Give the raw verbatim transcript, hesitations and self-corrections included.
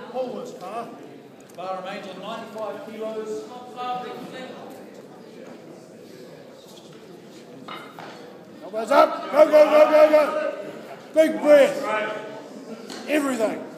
the Paulus bar. Bar remains on ninety-five kilos. Elbows up. Go, go, go, go, go. Big breath. Everything.